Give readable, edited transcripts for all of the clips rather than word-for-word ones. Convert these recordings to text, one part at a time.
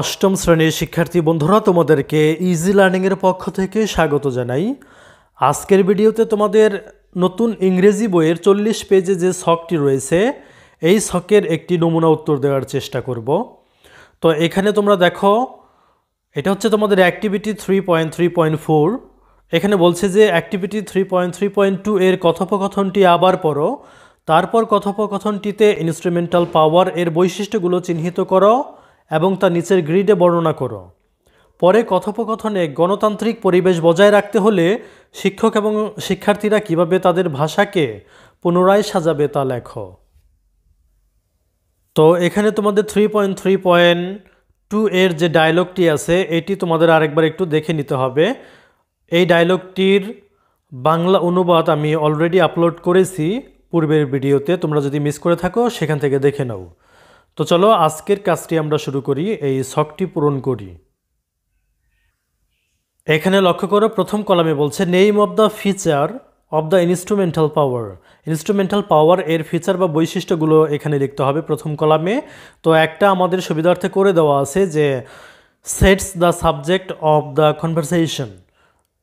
অষ্টম শ্রেণীর শিক্ষার্থী বন্ধুরা, তোমাদেরকে ইজি লার্নিংয়ের পক্ষ থেকে স্বাগত জানাই। আজকের ভিডিওতে তোমাদের নতুন ইংরেজি বইয়ের ৪০ পেজে যে ছকটি রয়েছে, এই ছকের একটি নমুনা উত্তর দেওয়ার চেষ্টা করব। তো এখানে তোমরা দেখো, এটা হচ্ছে তোমাদের অ্যাক্টিভিটি 3.3.4। এখানে বলছে যে অ্যাক্টিভিটি 3.3.2 এর কথোপকথনটি আবার পড়ো, তারপর কথোপকথনটিতে ইনস্ট্রুমেন্টাল পাওয়ার এর বৈশিষ্ট্যগুলো চিহ্নিত করো এবং তা নিচের গ্রিডে বর্ণনা করো। পরে কথোপকথনে গণতান্ত্রিক পরিবেশ বজায় রাখতে হলে শিক্ষক এবং শিক্ষার্থীরা কিভাবে তাদের ভাষাকে পুনরায় সাজাবে তা লেখো। তো এখানে তোমাদের 3.3.2 এর যে ডায়লগটি আছে, এটি তোমাদের আরেকবার একটু দেখে নিতে হবে। এই ডায়লগটির বাংলা অনুবাদ আমি অলরেডি আপলোড করেছি পূর্বের ভিডিওতে, তোমরা যদি মিস করে থাকো সেখান থেকে দেখে নাও। তো চলো আজকের কাজটি আমরা শুরু করি, এই ছকটি পূরণ করি। এখানে লক্ষ্য করো, প্রথম কলামে বলছে name of the feature of the instrumental power. Instrumental power এর ফিচার বা বৈশিষ্ট্যগুলো এখানে লিখতে হবে প্রথম কলামে। তো একটা আমাদের সুবিধার্থে করে দেওয়া আছে যে sets the subject of the conversation.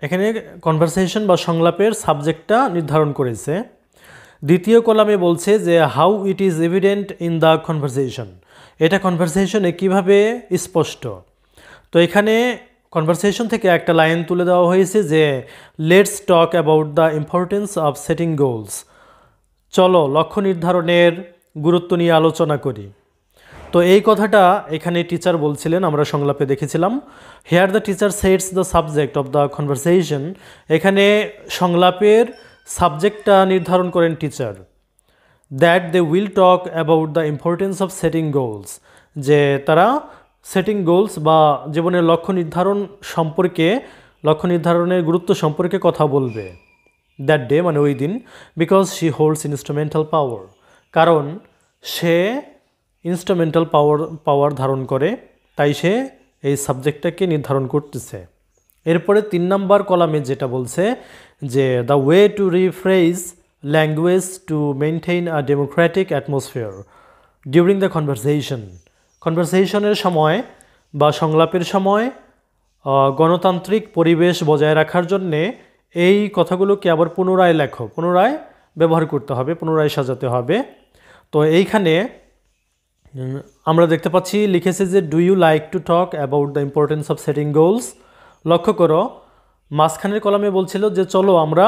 এখানে কনভারসেশন বা সংলাপের সাবজেক্টটা নির্ধারণ করেছে। দ্বিতীয় কলামে বলছে যে how it is evident in the conversation. এটা কনভারসেশনে কিভাবে স্পষ্ট। তো এখানে কনভারসেশন থেকে একটা লাইন তুলে দেওয়া হয়েছে যে let's talk about the importance of setting goals. চলো লক্ষ্য নির্ধারণের গুরুত্ব নিয়ে আলোচনা করি। তো এই কথাটা এখানে টিচার বলছিলেন, আমরা সংলাপে দেখেছিলাম। Here the teacher sets the subject of the conversation. এখানে সংলাপের সাবজেক্টটা নির্ধারণ করেন teacher. That they will talk about the importance of setting goals. যে তারা সেটিং গোলস বা জীবনের লক্ষ্য নির্ধারণ সম্পর্কে, লক্ষ্য নির্ধারণের গুরুত্ব সম্পর্কে কথা বলবে। দ্যাট ডে মানে ওই দিন। Because she holds instrumental power. কারণ সে ইনস্ট্রুমেন্টাল পাওয়ার ধারণ করে, তাই সে এই সাবজেক্টটাকে নির্ধারণ করতেছে। এরপরে ৩ নম্বর কলামে যেটা বলছে যে the way to rephrase language to maintain a democratic atmosphere during the conversation. কনভারসেশনের সময় বা সংলাপের সময় গণতান্ত্রিক পরিবেশ বজায় রাখার জন্যে এই কথাগুলোকে আবার পুনরায় লেখো, পুনরায় ব্যবহার করতে হবে, পুনরায় সাজাতে হবে। তো এইখানে আমরা দেখতে পাচ্ছি লিখেছে যে do you like to talk about the importance of setting goals. লক্ষ্য করো, মাঝখানের কলামে বলছিল যে চলো আমরা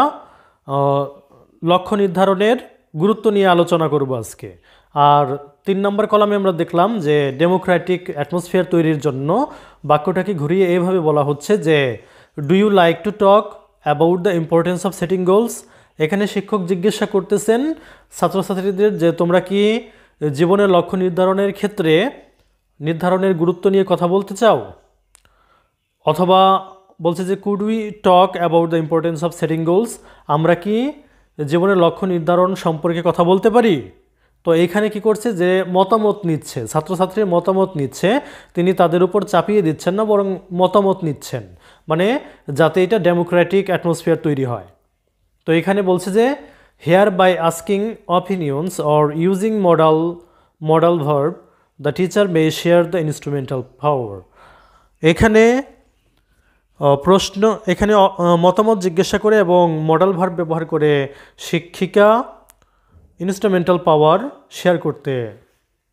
লক্ষ্য নির্ধারণের গুরুত্ব নিয়ে আলোচনা করব আজকে। আর ৩ নম্বর কলামে আমরা দেখলাম যে ডেমোক্রেটিক অ্যাটমসফিয়ার তৈরির জন্য বাক্যটাকে ঘুরিয়ে এইভাবে বলা হচ্ছে যে do you like to talk about the importance of setting goals. এখানে শিক্ষক জিজ্ঞাসা করতেছেন ছাত্রছাত্রীদের যে তোমরা কি জীবনের লক্ষ্য নির্ধারণের ক্ষেত্রে নির্ধারণের গুরুত্ব নিয়ে কথা বলতে চাও, অথবা বলছে যে could we talk about the importance of setting goals. আমরা কি জীবনের লক্ষ্য নির্ধারণ সম্পর্কে কথা বলতে পারি। তো এইখানে কি করছে যে মতামত নিচ্ছে, ছাত্রছাত্রীর মতামত নিচ্ছে, তিনি তাদের উপর চাপিয়ে দিচ্ছেন না, বরং মতামত নিচ্ছেন, মানে যাতে এটা ডেমোক্রেটিক অ্যাটমসফিয়ার তৈরি হয়। তো এখানে বলছে যে here by asking opinions or using modal verb the teacher may share the instrumental power. এখানে প্রশ্ন, এখানে মতামত জিজ্ঞাসা করে এবং মডাল ভার্ব ব্যবহার করে শিক্ষিকা ইনস্ট্রুমেন্টাল পাওয়ার শেয়ার করতে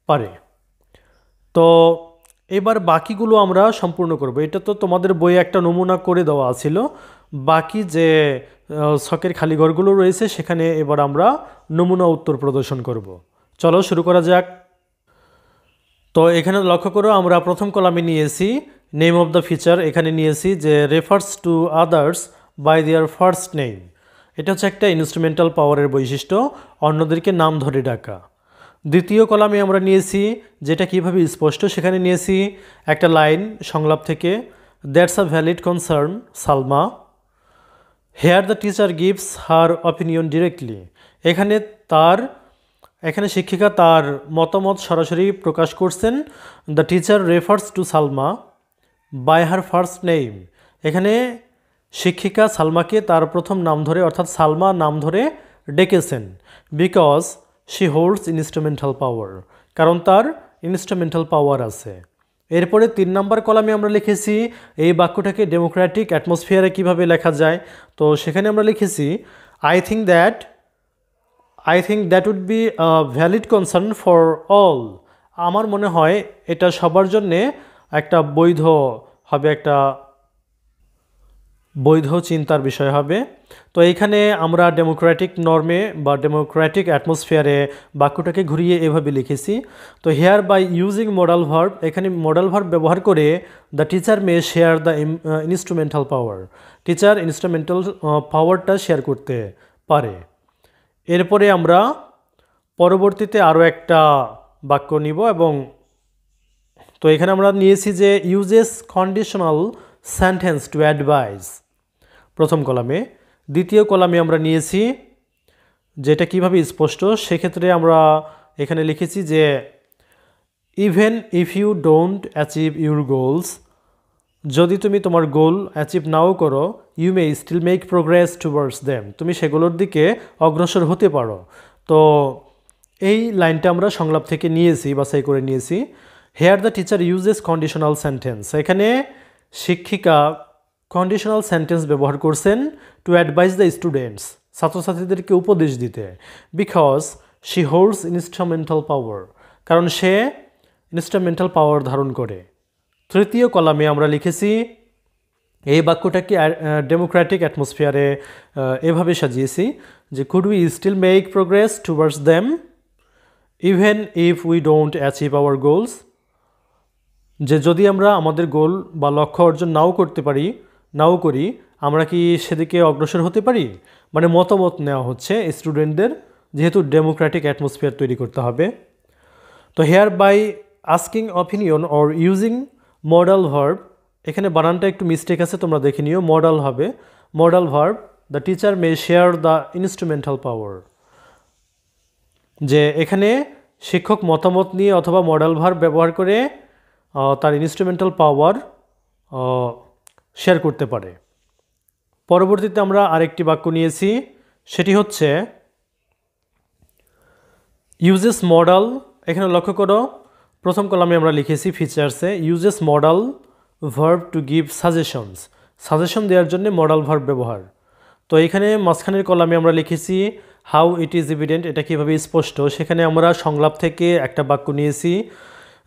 পারে। তো এবার বাকিগুলো আমরা সম্পূর্ণ করব। এটা তো তোমাদের বইয়ে একটা নমুনা করে দেওয়া ছিল, বাকি যে ছকের খালি ঘরগুলো রয়েছে সেখানে এবার আমরা নমুনা উত্তর প্রদর্শন করব। চলো শুরু করা যাক। তো এখানে লক্ষ্য করো, আমরা প্রথম কলামে নিয়েছি নেম অব দ্য ফিচার। এখানে নিয়েছি যে refers to others by their first name. এটা হচ্ছে একটা ইনস্ট্রুমেন্টাল পাওয়ারের বৈশিষ্ট্য, অন্যদেরকে নাম ধরে ডাকা। দ্বিতীয় কলামে আমরা নিয়েছি যেটা কিভাবে স্পষ্ট, সেখানে নিয়েছি একটা লাইন সংলাপ থেকে, that's a valid concern Salma. Here the teacher gives her opinion directly. এখানে শিক্ষিকা তার মতামত সরাসরি প্রকাশ করছেন। The teacher refers to Salma by her first name. এখানে শিক্ষিকা সালমাকে তার প্রথম নাম ধরে, অর্থাৎ সালমা নাম ধরে ডেকেছেন। Because she holds instrumental power. কারণ তার ইনস্ট্রুমেন্টাল পাওয়ার আছে। এরপরে 3 নম্বর কলামে আমরা লিখেছি এই বাক্যটাকে ডেমোক্রেটিক অ্যাটমসফিয়ারে কিভাবে লেখা যায় তো সেখানে আমরা লিখেছি I think that would be a valid concern for all আমার মনে হয় এটা সবার জন্য একটা বৈধ হবে একটা বৈধ চিন্তার বিষয় হবে তো এইখানে আমরা ডেমোক্রেটিক নরমে বা ডেমোক্রেটিক অ্যাটমসফিয়ারে বাক্যটাকে ঘুরিয়ে এভাবে লিখেছি তো here by using modal verb এখানে মডাল ভার্ব ব্যবহার করে the teacher may share the instrumental power teacher instrumental পাওয়ারটা শেয়ার করতে পারে এরপরে আমরা পরবর্তীতে আরো একটা বাক্য নিব এবং তো এখানে আমরা নিয়েছি যে uses conditional sentence to advise প্রথম কলামে দ্বিতীয় কলামে আমরা নিয়েছি যেটা কিভাবে স্পষ্ট সেই ক্ষেত্রে আমরা এখানে লিখেছি যে even if you don't achieve your goals যদি তুমি তোমার গোল অ্যাচিভ নাও করো you may still make progress towards them তুমি সেগুলোর দিকে অগ্রসর হতে পারো তো এই লাইনটা আমরা সংলাপ থেকে নিয়েছি বাছাই করে নিয়েছি here the teacher uses conditional sentence এখানে শিক্ষিকা কন্ডিশনাল সেন্টেন্স ব্যবহার করছেন টু অ্যাডভাইস দ্য স্টুডেন্টস ছাত্রছাত্রীদেরকে উপদেশ দিতে because she holds instrumental power কারণ সে ইনস্ট্রুমেন্টাল পাওয়ার ধারণ করে তৃতীয় কলামে আমরা লিখেছি এই বাক্যটাকে ডেমোক্রেটিক অ্যাটমসফিয়ারে এভাবে সাজিয়েছি যে could we still make progress towards them even if we don't achieve our goals যে যদি আমরা আমাদের গোল বা লক্ষ্য অর্জন নাও করি আমরা কি সেদিকে অগ্রসর হতে পারি মানে মতামত নেওয়া হচ্ছে স্টুডেন্টদের যেহেতু ডেমোক্রেটিক অ্যাটমসফিয়ার তৈরি করতে হবে তো here by asking opinion or using modal verb এখানে বানানটা একটু মিস্টেক আছে তোমরা দেখে নিও মডাল হবে modal verb the teacher may share the instrumental power যে এখানে শিক্ষক মতামত নিয়ে অথবা মডাল ভার্ব ব্যবহার করে তার ইনস্ট্রুমেন্টাল পাওয়ার শেয়ার করতে পারে পরবর্তীতে আমরা আরেকটি বাক্য নিয়েছি সেটি হচ্ছে ইউজেস মডাল এখানে লক্ষ্য করো প্রথম কলামে আমরা লিখেছি ফিচার্সে uses modal verb to give suggestions suggestion দেওয়ার জন্য মডাল ভার্ব ব্যবহার তো এখানে মাঝখানের কলামে আমরা লিখেছি হাউ ইট ইজ এভিডেন্ট এটা কীভাবে স্পষ্ট সেখানে আমরা সংলাপ থেকে একটা বাক্য নিয়েছি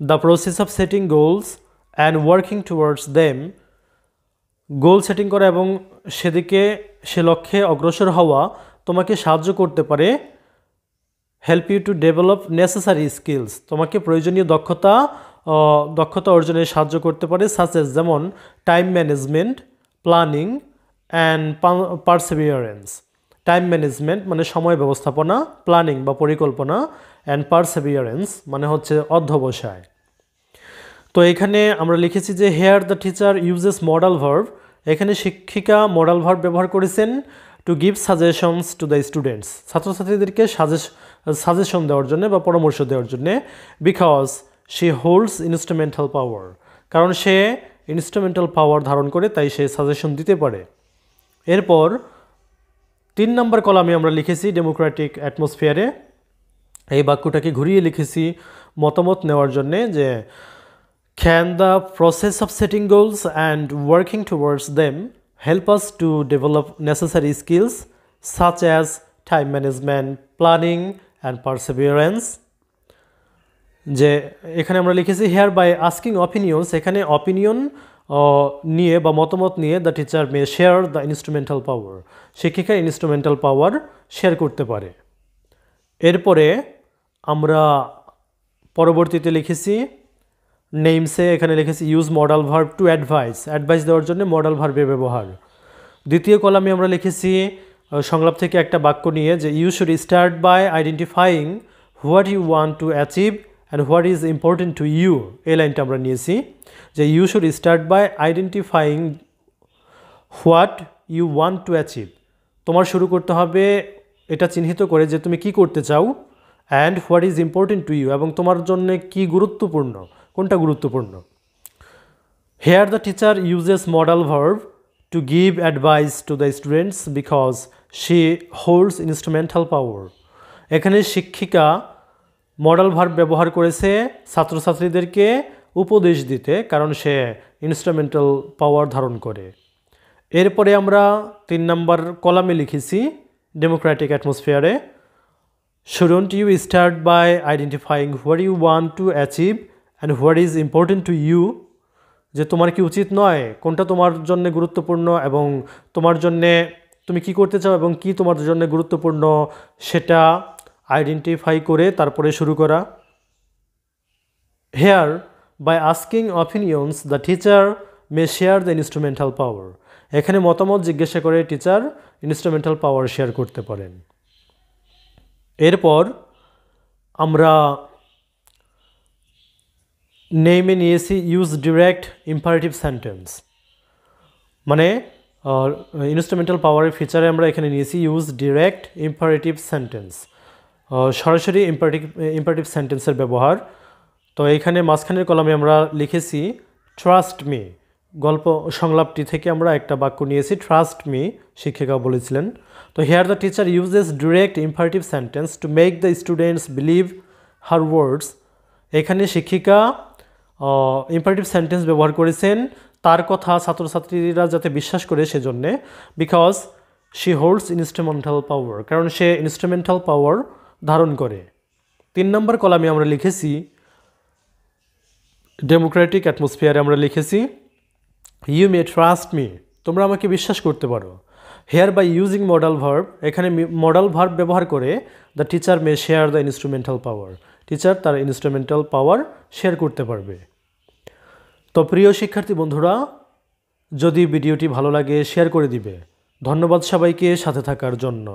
The process of setting goals and working towards them goal setting করা এবং সেদিকে সে লক্ষ্যে অগ্রসর হওয়া তোমাকে সাহায্য করতে পারে help you to develop necessary skills তোমাকে প্রয়োজনীয় দক্ষতা অর্জনে সাহায্য করতে পারে such as যেমন time management planning and perseverance time management মানে সময় ব্যবস্থাপনা planning বা পরিকল্পনা and perseverance মানে হচ্ছে অধ্যবসায় তো এখানে আমরা লিখেছি যে here the teacher uses modal verb এখানে শিক্ষিকা মডাল ভার্ব ব্যবহার করেছেন to give suggestions to the students ছাত্রছাত্রীদেরকে সাজেশন দেওয়ার জন্য বা পরামর্শ দেওয়ার জন্য because she holds instrumental power কারণ সে ইনস্ট্রুমেন্টাল পাওয়ার ধারণ করে তাই সে সাজেশন দিতে পারে এরপর ৩ নম্বর কলামে আমরা লিখেছি ডেমোক্রেটিক অ্যাটমসফিয়ারে এই বাক্যটাকে ঘুরিয়ে লিখেছি মতামত নেওয়ার জন্য যে Can the process of setting goals and working towards them help us to develop necessary skills such as time management, planning and perseverance? যে এখানে আমরা লিখেছি here by asking opinions এখানে opinion নিয়ে বা মতামত নিয়ে the teacher may share the instrumental power শিক্ষিকা instrumental power share করতে পারে এরপরে আমরা পরবর্তীতে লিখেছি নেমসে এখানে লিখেছি use modal verb to advise advise দেওয়ার জন্য মডাল ভার্বের ব্যবহার দ্বিতীয় কলামে আমরা লিখেছি সংলাপ থেকে একটা বাক্য নিয়ে যে you should start by identifying what you want to achieve and what is important to you এই লাইনটা আমরা নিয়েছি যে you should start by identifying what you want to achieve তোমার শুরু করতে হবে এটা চিহ্নিত করে যে তুমি কি করতে চাও and what is important to you এবং তোমার জন্য কি গুরুত্বপূর্ণ কোনটা গুরুত্বপূর্ণ here the teacher uses modal verb to give advice to the students because she holds instrumental power এখানে শিক্ষিকা মডাল ভার্ব ব্যবহার করেছে ছাত্রছাত্রীদেরকে উপদেশ দিতে কারণ সে ইনস্ট্রুমেন্টাল পাওয়ার ধারণ করে। এরপরে আমরা ৩ নম্বর কলামে লিখেছি ডেমোক্রেটিক অ্যাটমসফিয়ারে shouldn't you start by identifying what you want to achieve and what is important to you, যে তোমার কি উচিত নয়, কোনটা তোমার জন্য গুরুত্বপূর্ণ এবং তোমার জন্য তুমি কি করতে চাও এবং কি তোমার জন্য গুরুত্বপূর্ণ সেটা আইডেন্টিফাই করে তারপরে শুরু করা। Here, by asking opinions, the teacher may share the instrumental power. এখানে মতামত জিজ্ঞাসা করে টিচার ইনস্ট্রুমেন্টাল পাওয়ার শেয়ার করতে পারেন। এরপর আমরা নেমে নিয়েছি ইউজ ডিরেক্ট ইম্পারেটিভ সেন্টেন্স, মানে ইনস্ট্রুমেন্টাল পাওয়ারের ফিচারে আমরা এখানে নিয়েছি ইউজ ডিরেক্ট ইম্পারেটিভ সেন্টেন্স, সরাসরি ইম্পারেটিভ সেন্টেন্সের ব্যবহার। তো এইখানে মাঝখানের কলামে আমরা লিখেছি ট্রাস্ট মি, গল্প সংলাপটি থেকে আমরা একটা বাক্য নিয়েছি ট্রাস্ট মি, শিক্ষিকা বলেছিলেন। তো here the teacher uses direct imperative sentence to make the students believe her words. এখানে শিক্ষিকা ইম্পারেটিভ সেন্টেন্স ব্যবহার করেছেন তার কথা ছাত্রছাত্রীরা যাতে বিশ্বাস করে সেজন্যে, because she holds instrumental power, কারণ সে ইনস্ট্রুমেন্টাল পাওয়ার ধারণ করে। ৩ নম্বর কলামে আমরা লিখেছি ডেমোক্রেটিক অ্যাটমসফিয়ারে আমরা লিখেছি ইউ মে ট্রাস্ট মি, তোমরা আমাকে বিশ্বাস করতে পারো। Here by using model verb, এখানে মডেল ভার্ব ব্যবহার করে the teacher may share the instrumental power, teacher তার ইনস্ট্রুমেন্টাল পাওয়ার শেয়ার করতে পারবে। তো প্রিয় শিক্ষার্থী বন্ধুরা, যদি ভিডিওটি ভালো লাগে শেয়ার করে দিবে। ধন্যবাদ সবাইকে সাথে থাকার জন্য।